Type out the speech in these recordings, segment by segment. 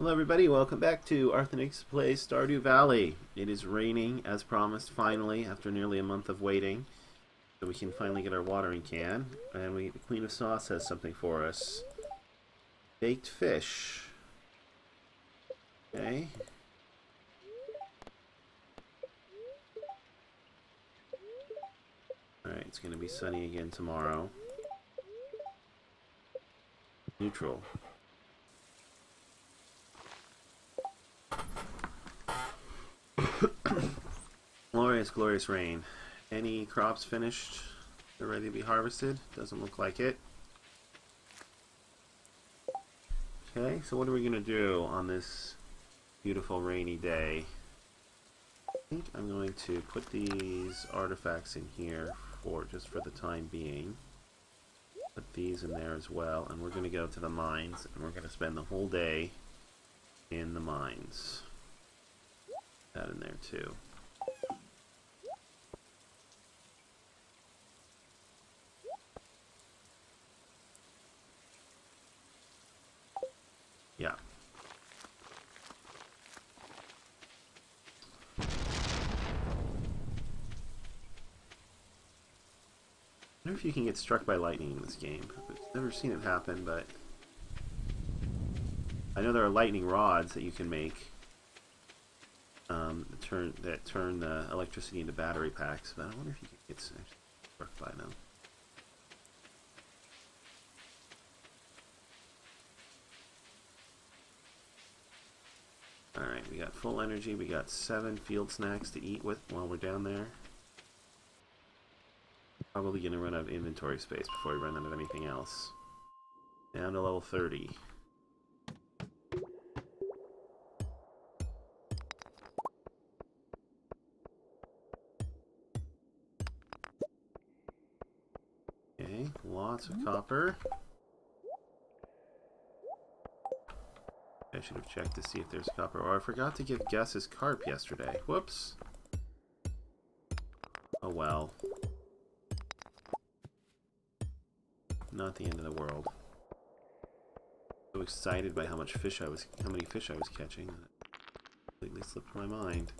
Hello everybody, welcome back to Arthenex Plays Stardew Valley. It is raining as promised, finally, after nearly a month of waiting. So we can finally get our watering can. And the Queen of Sauce has something for us. Baked fish. Okay. Alright, it's going to be sunny again tomorrow. Neutral. Glorious, glorious rain. Any crops finished? They're ready to be harvested? Doesn't look like it. Okay, so what are we going to do on this beautiful rainy day? I think I'm going to put these artifacts in here just for the time being. Put these in there as well, and we're going to go to the mines, and we're going to spend the whole day in the mines. That in there too. Yeah. I wonder if you can get struck by lightning in this game. I've never seen it happen, but I know there are lightning rods that you can make that turn the electricity into battery packs, but I wonder if you can get struck by them. Alright, we got full energy, we got 7 field snacks to eat with while we're down there. Probably going to run out of inventory space before we run out of anything else. Down to level 30. Okay, lots of copper. I should have checked to see if there's copper. Or I forgot to give Gus his carp yesterday. Whoops. Oh well. Not the end of the world. So excited by how many fish I was catching, that completely slipped my mind.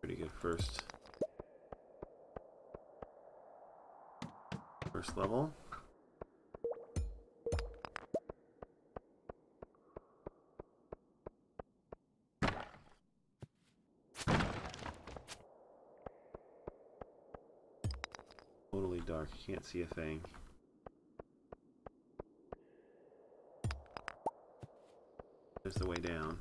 Pretty good first level. Totally dark, you can't see a thing. There's the way down.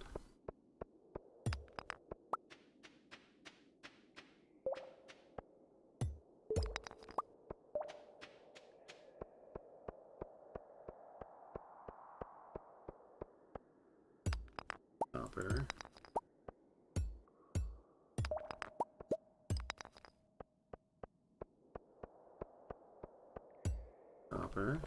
Copper. Copper.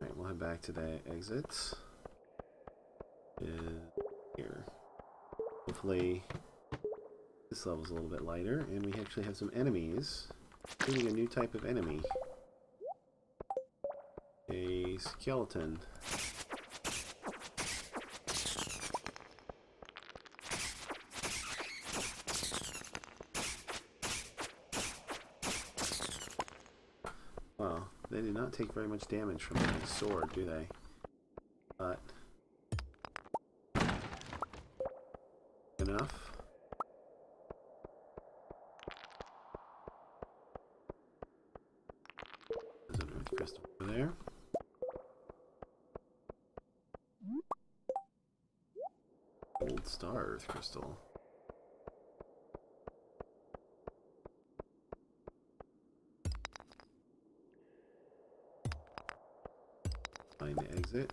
Alright, we'll head back to the exits. Here. Hopefully this level's a little bit lighter, and we actually have some enemies. Including a new type of enemy. A skeleton. Well, they do not take very much damage from my sword, do they? But enough. There's an earth crystal over there. Gold star earth crystal. Find the exit.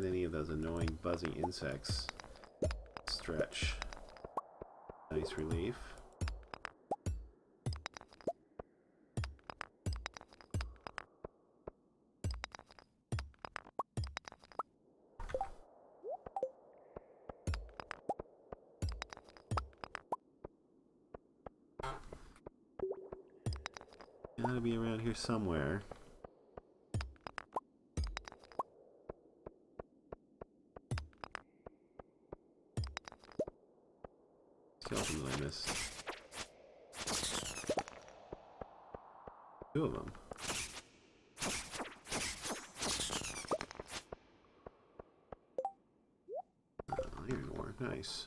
than any of those annoying buzzing insects. Stretch. Nice relief. Gotta be around here somewhere. Skeletons I missed. Two of them. Oh, iron ore, nice.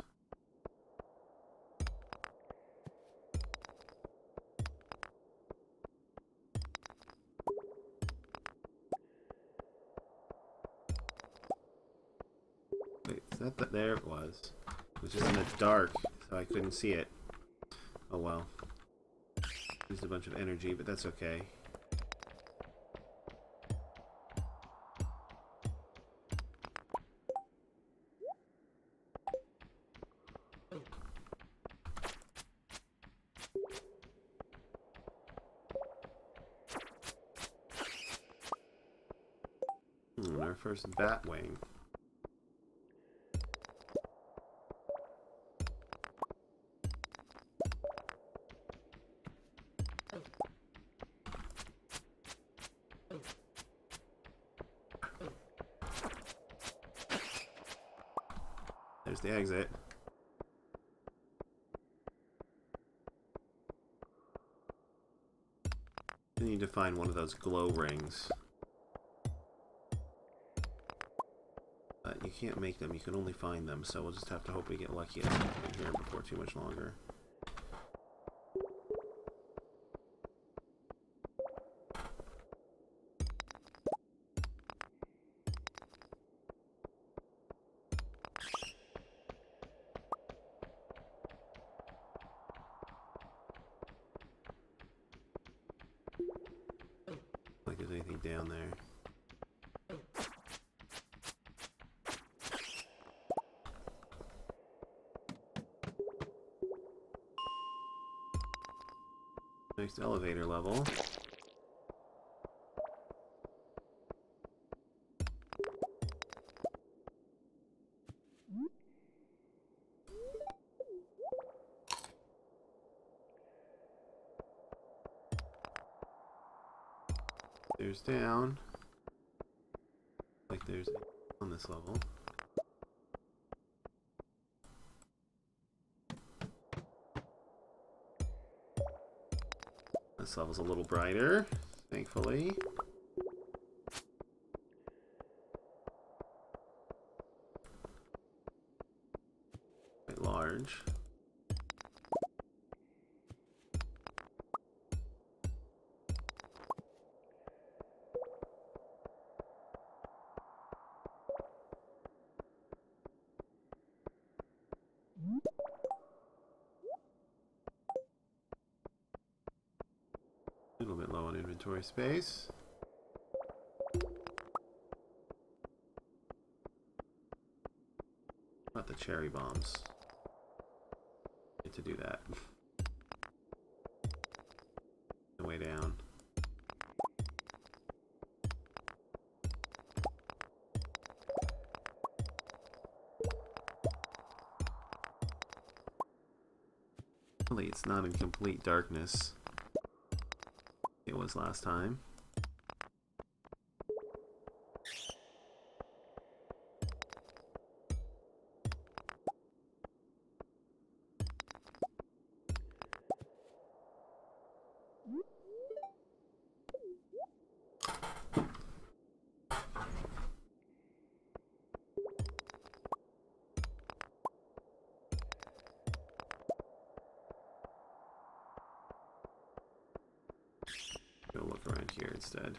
That there it was. It was just in the dark, so I couldn't see it. Oh well. Used a bunch of energy, but that's okay. Hmm, our first bat wing. There's the exit. I need to find one of those glow rings. But you can't make them, you can only find them, so we'll just have to hope we get lucky at something here before too much longer. There's anything down there. Next elevator level. There's down. Like there's on this level. This level's a little brighter, thankfully. Quite large. A little bit low on inventory space. Not the cherry bombs. Need to do that. The way down. Hopefully it's not in complete darkness. It was last time. Look around here instead.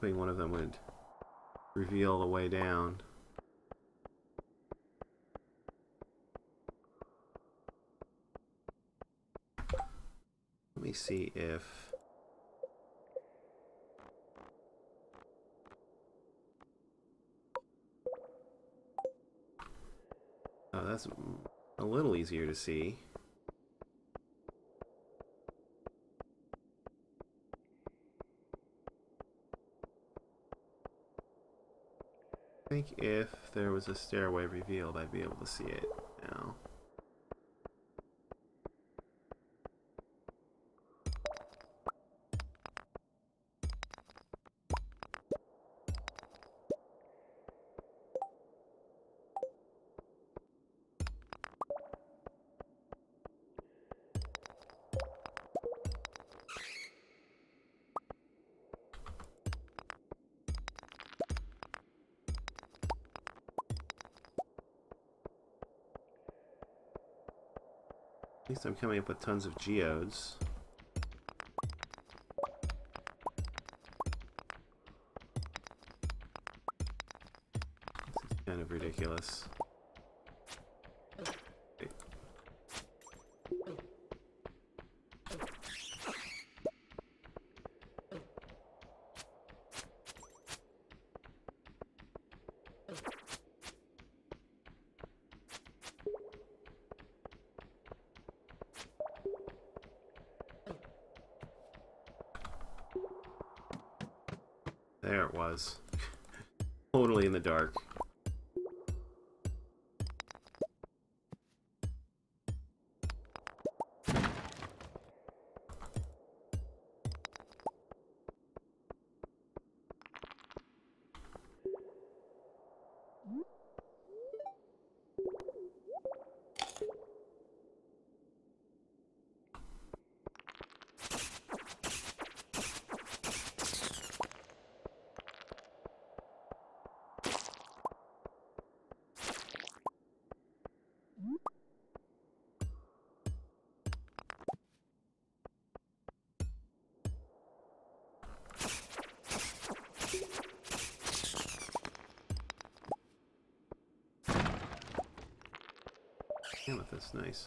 hoping one of them would reveal the way down. Let me see if... Oh, that's a little easier to see. I think if there was a stairway revealed, I'd be able to see it now. At least I'm coming up with tons of geodes. This is kind of ridiculous. Wait. There it was. Totally in the dark. That's nice.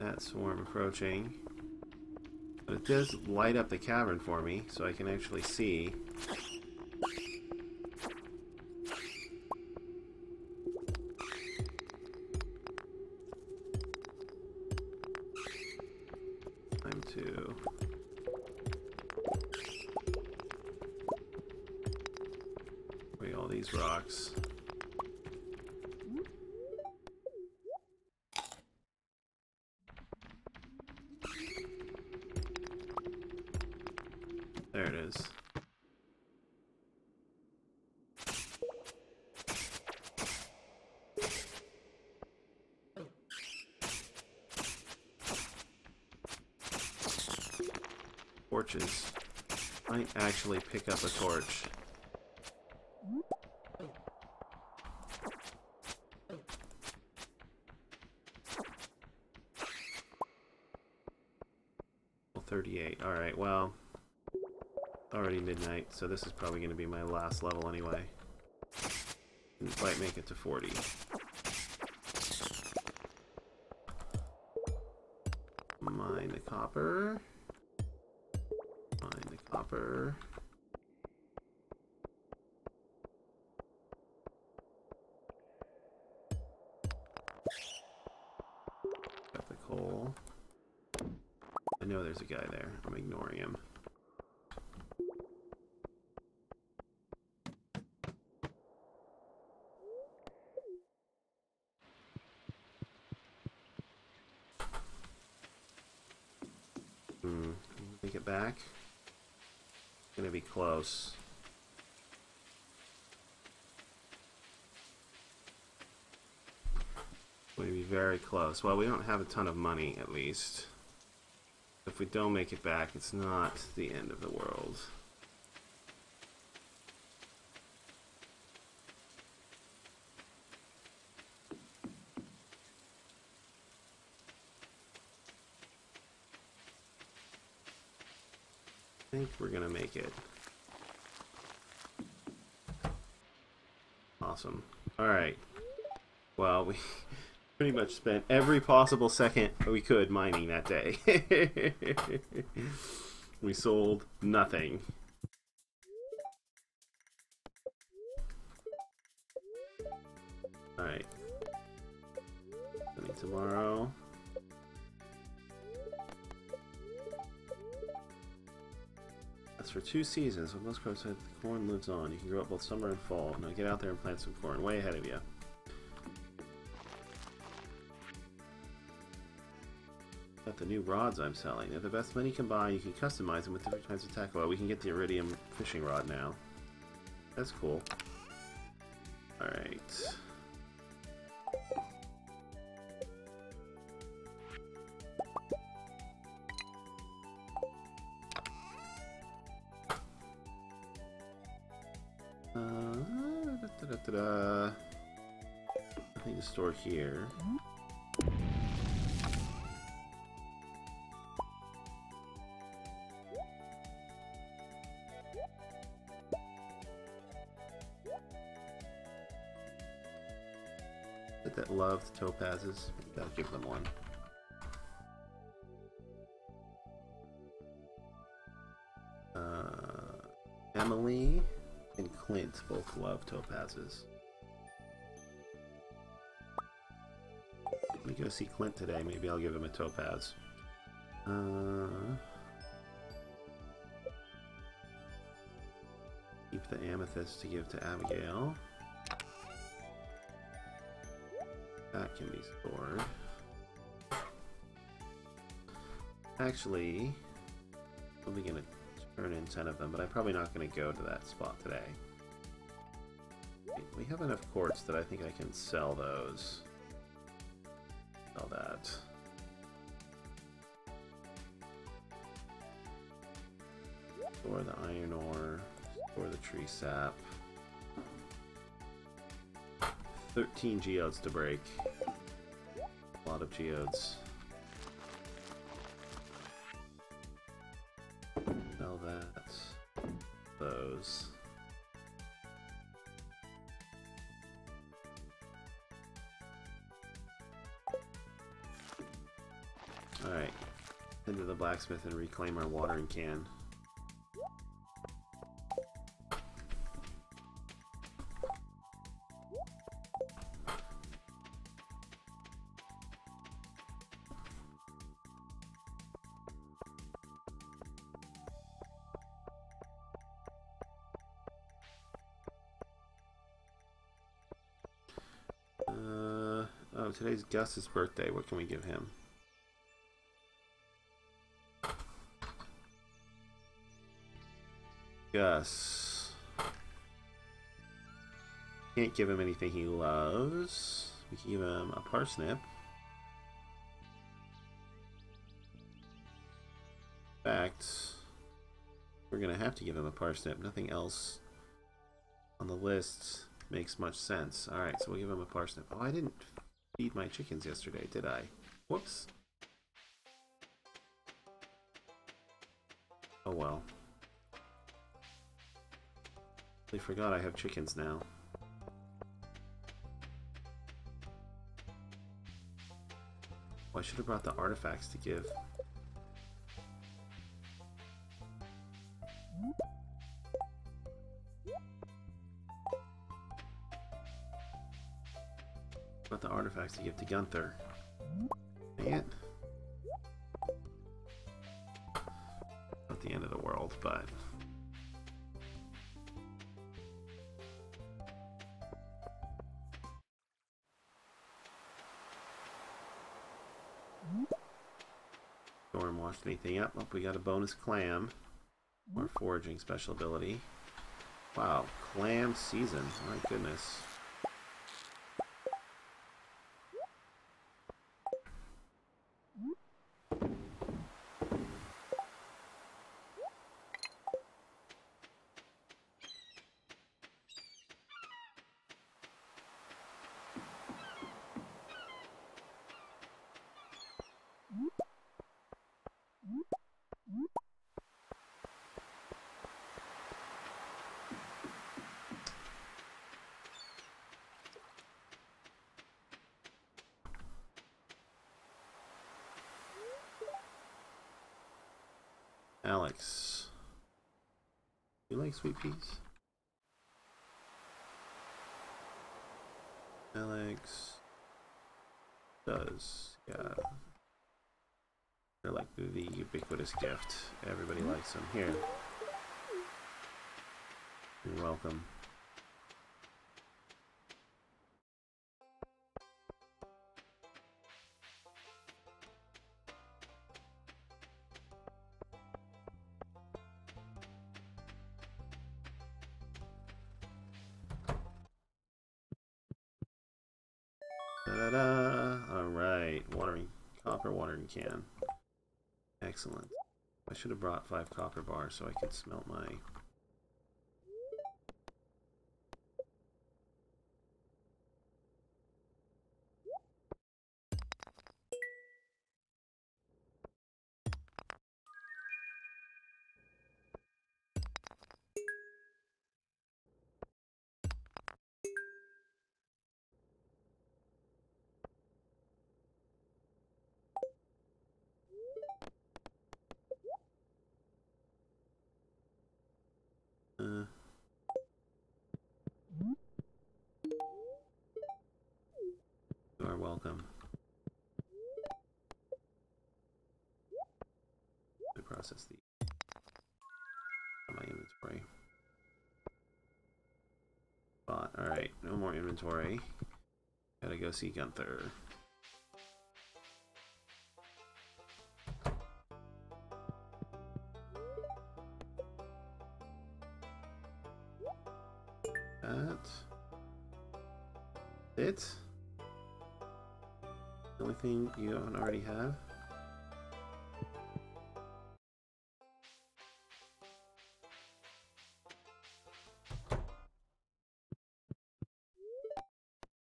That swarm approaching, but it does light up the cavern for me, so I can actually see. Time to. Wait, all these rocks. There it is. Torches. I actually pick up a torch. Well, 38. All right. Well. Already midnight, so this is probably going to be my last level anyway. Didn't quite make it to 40. Mine the copper. Mine the copper. Got the coal. I know there's a guy there. I'm ignoring him. make it back? It's going to be close. We'll be very close. Well, we don't have a ton of money, at least. If we don't make it back, it's not the end of the world. I think we're gonna make it. Awesome. Alright. Well, we pretty much spent every possible second we could mining that day. We sold nothing. Alright. Coming tomorrow. That's for 2 seasons. With most crops, the corn lives on. You can grow up both summer and fall. Now get out there and plant some corn. Way ahead of you. Got the new rods I'm selling. They're the best money you can buy. You can customize them with different kinds of tackle. Well, we can get the iridium fishing rod now. That's cool. Alright. Nothing to store here. That love the topazes. Gotta give them one. Emily and Clint both love topazes. Let me go see Clint today. Maybe I'll give him a topaz. Keep the amethyst to give to Abigail. That can be stored. Actually, I'm going to turn in 10 of them, but I'm probably not going to go to that spot today. We have enough quartz that I think I can sell those. Sell that. Store the iron ore. Store the tree sap. 13 geodes to break. A lot of geodes. Sell that. Those. Alright. Head to the blacksmith and reclaim our watering can. Today's Gus's birthday. What can we give him? Gus. Can't give him anything he loves. We can give him a parsnip. In fact, we're going to have to give him a parsnip. Nothing else on the list makes much sense. Alright, so we'll give him a parsnip. Oh, I didn't feed my chickens yesterday, did I? Whoops. Oh well. I forgot I have chickens now. Oh, I should have brought the artifacts to give. The artifacts to give to Gunther. Dang it. Not the end of the world, but Storm washed anything up. Oh, we got a bonus clam. More foraging special ability. Wow, clam season. My goodness. Alex, you like sweet peas? Alex does, yeah. They're like the ubiquitous gift. Everybody likes them. Here. You're welcome. Can. Excellent. I should have brought 5 copper bars so I could smelt my... You are welcome. I process these on my inventory. Bought. All right, no more inventory. Gotta go see Gunther. That's it. The only thing you don't already have. I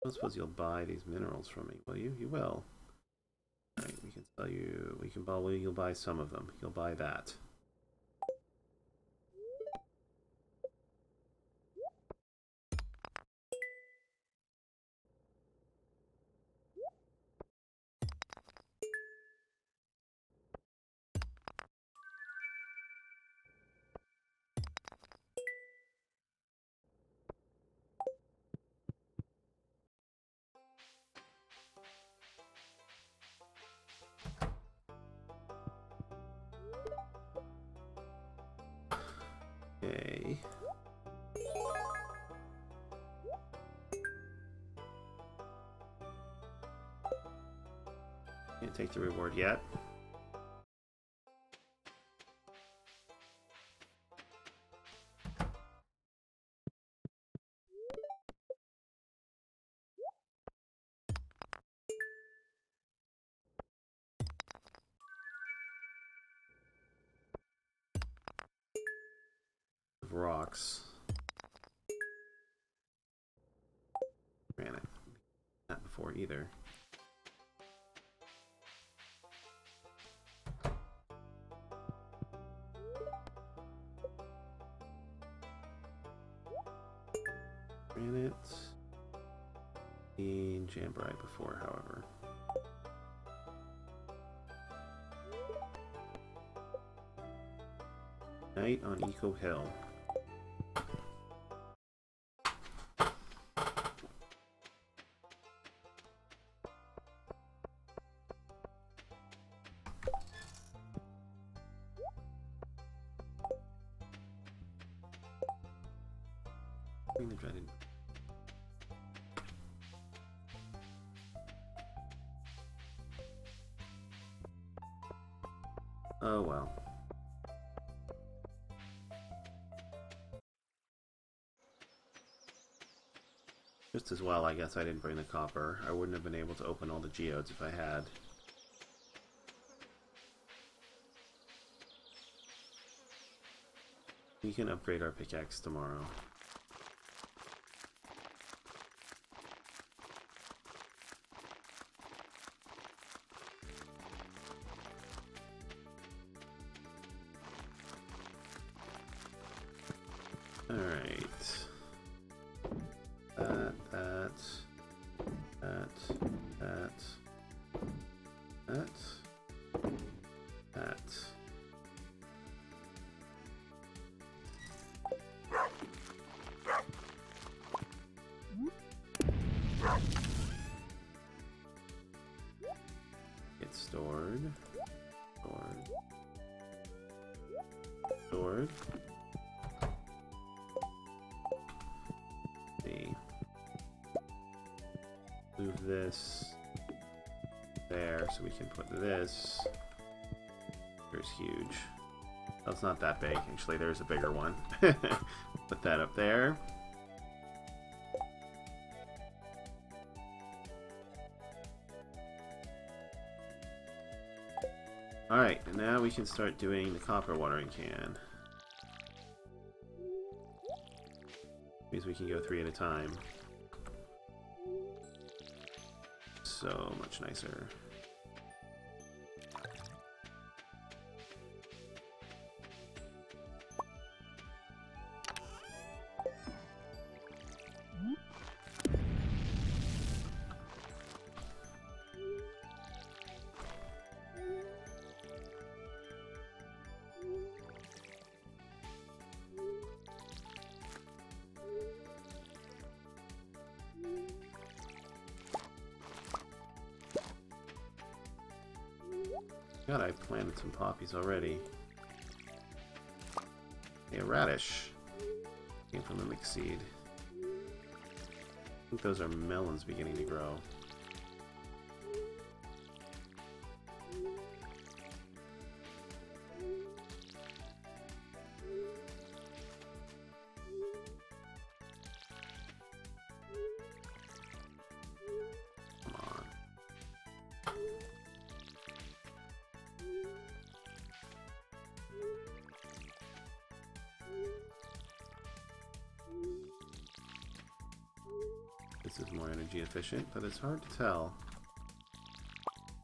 don't suppose you'll buy these minerals from me, will you? You will. All right, we can tell you. We can buy. Well, you'll buy some of them. You'll buy that. Can't take the reward yet. Rocks. Granite. Not before either. Granite. The Jamboree before, however. Night on Eco Hill. Oh well. Just as well, I guess I didn't bring the copper. I wouldn't have been able to open all the geodes if I had. We can upgrade our pickaxe tomorrow. This there, so we can put this. There's huge. That's not that big, actually. There's a bigger one. Put that up there. All right, and now we can start doing the copper watering can. Means we can go three at a time. So much nicer. God, I planted some poppies already. Hey, a radish. Came from the mixed seed. I think those are melons beginning to grow. This is more energy efficient, but it's hard to tell.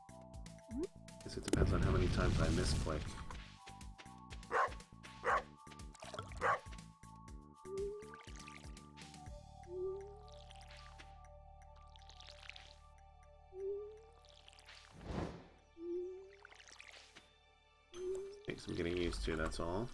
I guess it depends on how many times I misclick. Takes some getting used to, that's all.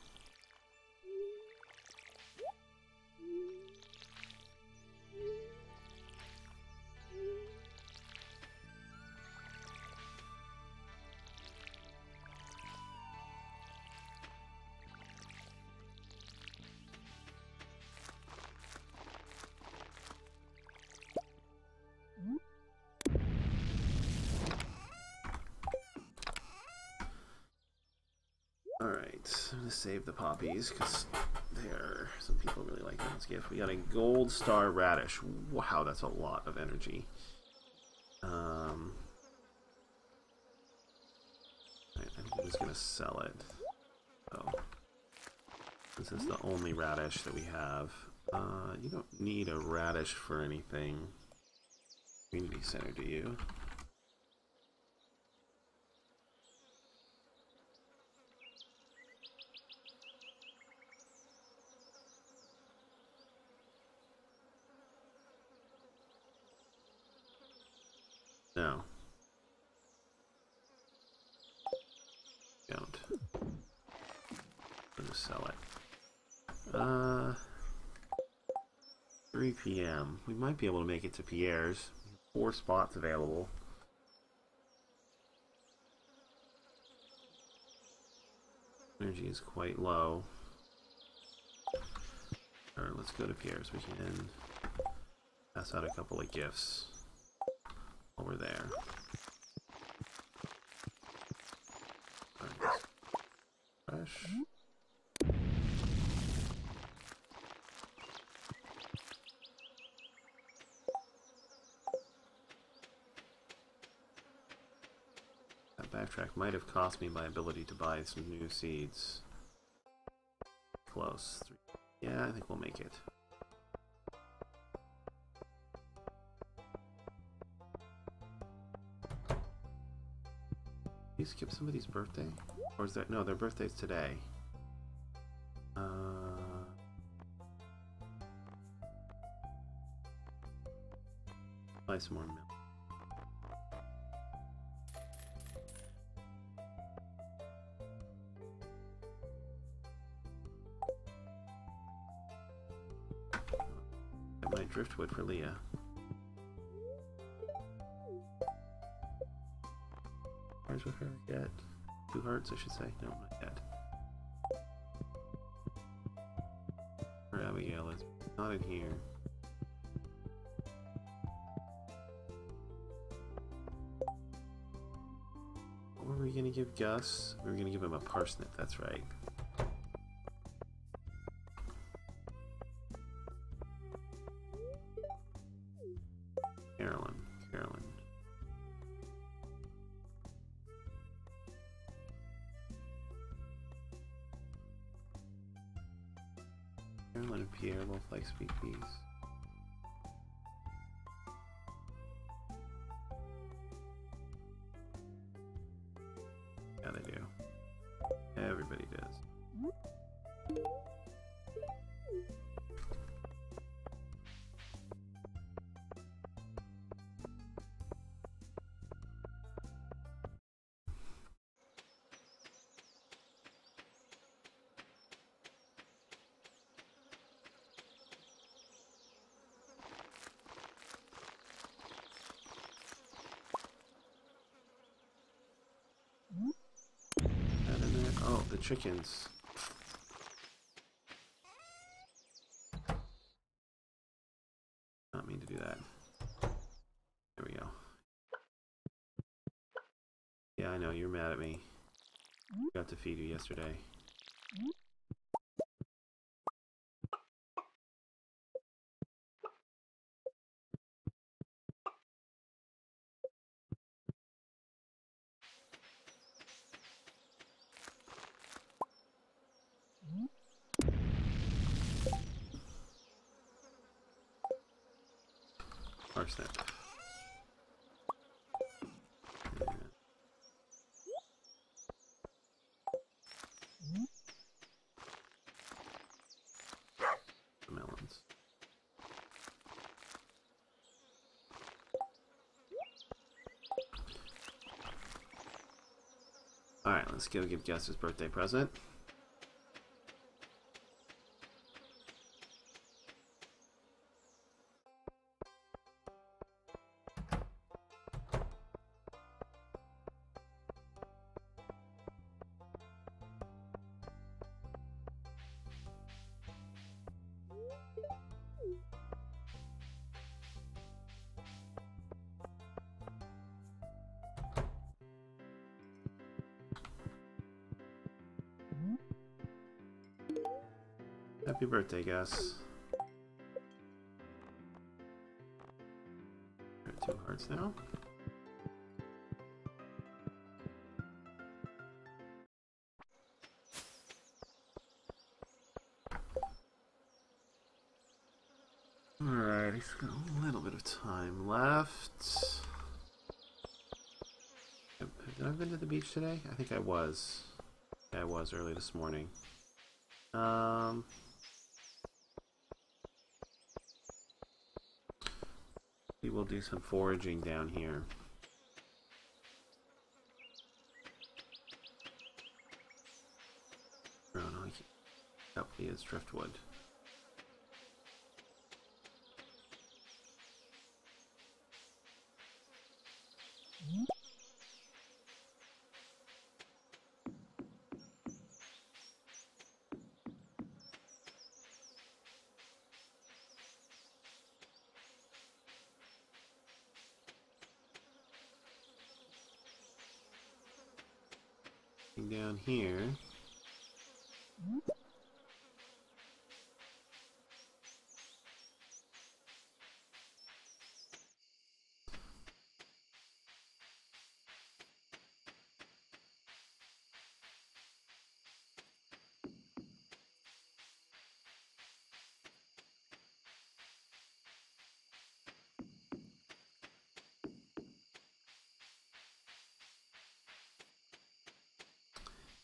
Alright, I'm gonna save the poppies because some people really like them as a gift. We got a gold star radish. Wow, that's a lot of energy. I think I'm just gonna sell it. Oh. This is the only radish that we have. You don't need a radish for anything. Community center, do you? No. Don't. I'm gonna sell it. 3 p.m. We might be able to make it to Pierre's. 4 spots available. Energy is quite low. Alright, let's go to Pierre's. We can pass out a couple of gifts. Over there. Right. fish. That backtrack might have cost me my ability to buy some new seeds. Close. Yeah, I think we'll make it. Did you skip somebody's birthday? Or is that... No, their birthday's today. Buy some more milk. Get my driftwood for Leah. With her yet. 2 hearts, I should say. No, not yet. Where Abigail is not in here. What were we gonna give Gus? We were gonna give him a parsnip, that's right. Speak peace. Yeah, they do. Everybody does. Chickens. Not mean to do that. There we go. Yeah, I know, you're mad at me. I forgot to feed you yesterday. Parsnip. The melons. Alright, let's go give Gus his birthday present. Happy birthday, Gus. There are 2 hearts now. Alright, he's got a little bit of time left. Have I been to the beach today? I think I was. Yeah, I was early this morning. We'll do some foraging down here. Oh, no, I can't. Yep, it's driftwood. Down here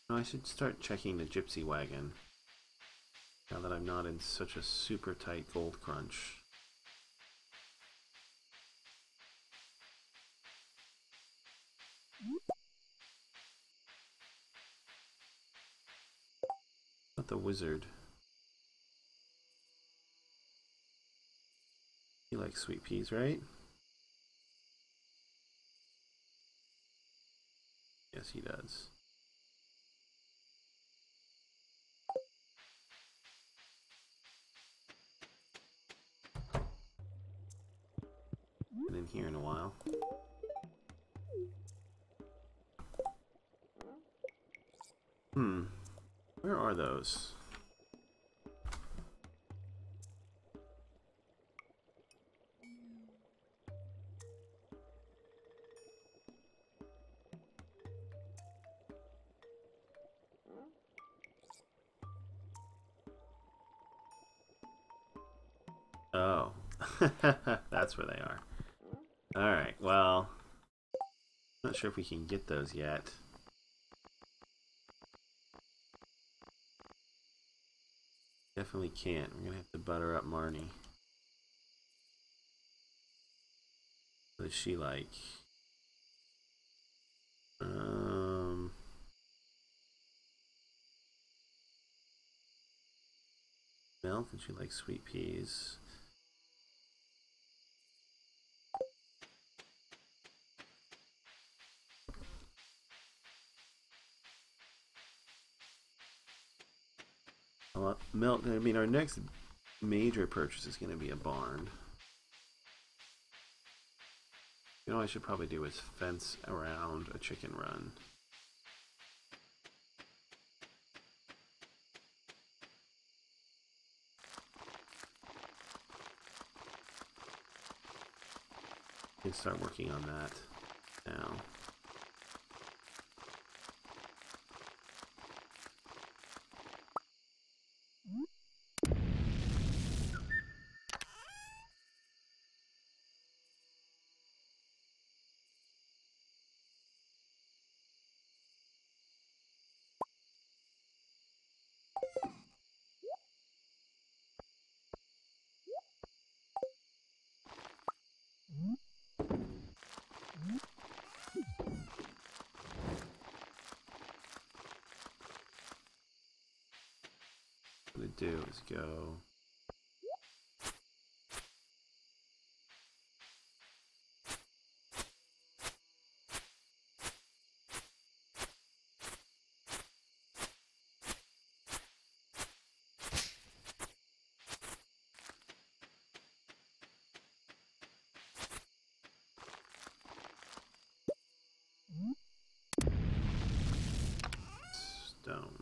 I should start checking the gypsy wagon, now that I'm not in such a super tight gold crunch. Not the wizard. He likes sweet peas, right? Yes, he does. In here in a while. Where are those? Oh. That's where they are. Alright, well, not sure if we can get those yet. Definitely can't. We're going to have to butter up Marnie. What does she like? Milk, and she likes sweet peas. Milk, I mean, our next major purchase is going to be a barn. You know what I should probably do is fence around a chicken run. We can start working on that now. Do is go stone.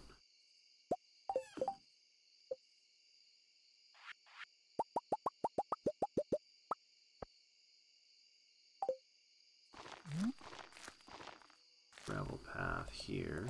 Gravel path here.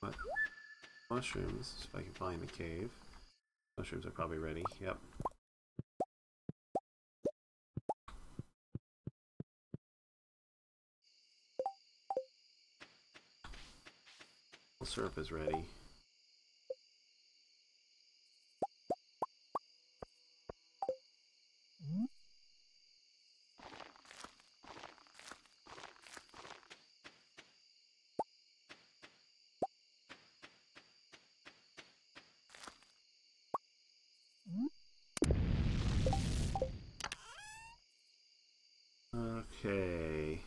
What? Mushrooms, if I can find the cave. Mushrooms are probably ready, yep. syrup is ready. Okay.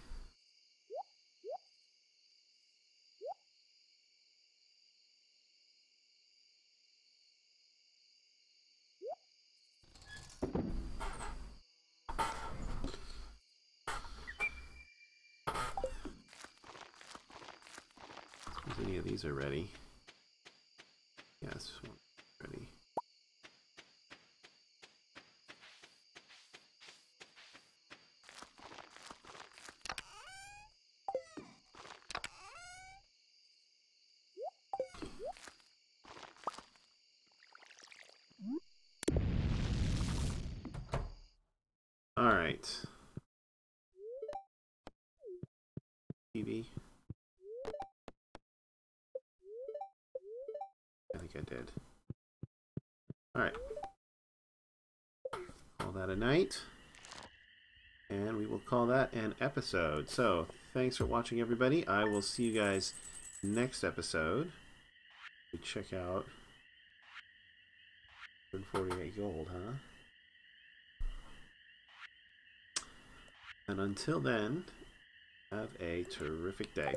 If any of these are ready. Yes, one ready. Alright. TV. I think I did. Alright. Call that a night. And we will call that an episode. So, thanks for watching, everybody. I will see you guys next episode. We check out 148 gold, huh? And until then, have a terrific day.